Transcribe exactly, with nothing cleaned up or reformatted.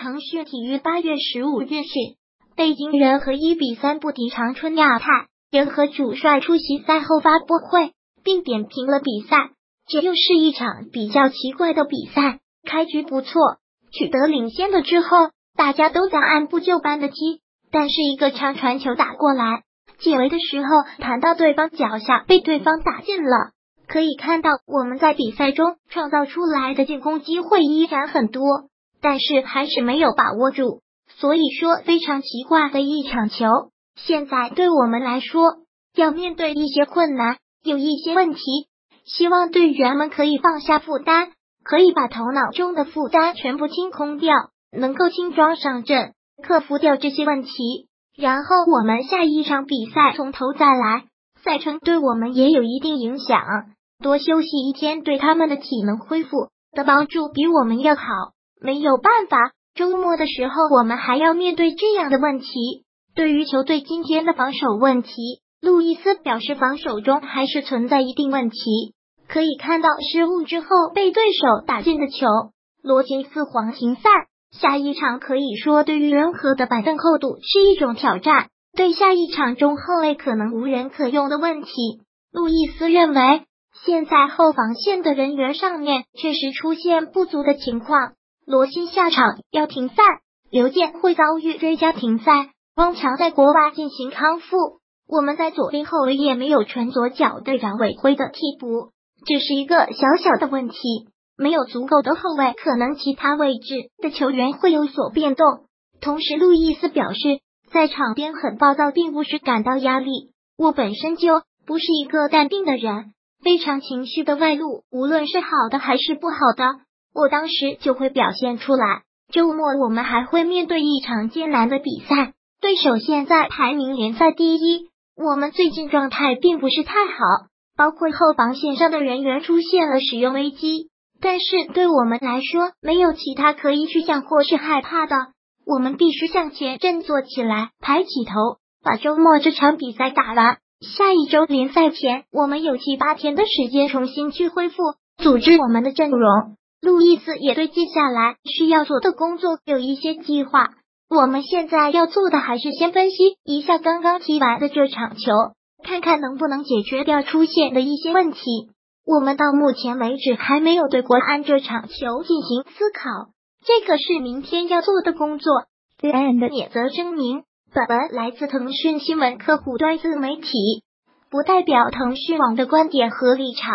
腾讯体育八月十五日讯，北京人和一比三不敌长春亚泰，人和主帅出席赛后发布会，并点评了比赛。这又是一场比较奇怪的比赛，开局不错，取得领先的之后，大家都在按部就班的踢，但是一个长传球打过来，解围的时候弹到对方脚下，被对方打进了。可以看到，我们在比赛中创造出来的进攻机会依然很多，但是还是没有把握住。所以说，非常奇怪的一场球。现在对我们来说，要面对一些困难，有一些问题，希望队员们可以放下负担，可以把头脑中的负担全部清空掉，能够轻装上阵，克服掉这些问题，然后我们下一场比赛从头再来。赛程对我们也有一定影响。多休息一天对他们的体能恢复的帮助比我们要好，没有办法，周末的时候我们还要面对这样的问题。对于球队今天的防守问题，路易斯表示防守中还是存在一定问题，可以看到失误之后被对手打进的球，罗杰斯黄停赛，下一场可以说对于人和的板凳厚度是一种挑战，对下一场中后卫可能无人可用的问题。路易斯认为，现在后防线的人员上面确实出现不足的情况，罗鑫下场要停赛，刘健会遭遇追加停赛，汪强在国外进行康复，我们在左边后卫也没有纯左脚的饶伟辉的替补，这是一个小小的问题，没有足够的后卫，可能其他位置的球员会有所变动。同时路易斯表示，在场边很暴躁并不是感到压力，我本身就不是一个淡定的人，非常情绪的外露，无论是好的还是不好的，我当时就会表现出来。周末我们还会面对一场艰难的比赛，对手现在排名联赛第一，我们最近状态并不是太好，包括后防线上的人员出现了使用危机，但是对我们来说没有其他可以去想或是害怕的，我们必须向前振作起来，抬起头，把周末这场比赛打完。下一周联赛前，我们有七八天的时间重新去恢复，组织我们的阵容。路易斯也对接下来需要做的工作有一些计划。我们现在要做的还是先分析一下刚刚踢完的这场球，看看能不能解决掉出现的一些问题。我们到目前为止还没有对国安这场球进行思考。这个是明天要做的工作。个人的免责声明，本文来自腾讯新闻客户端自媒体，不代表腾讯网的观点和立场。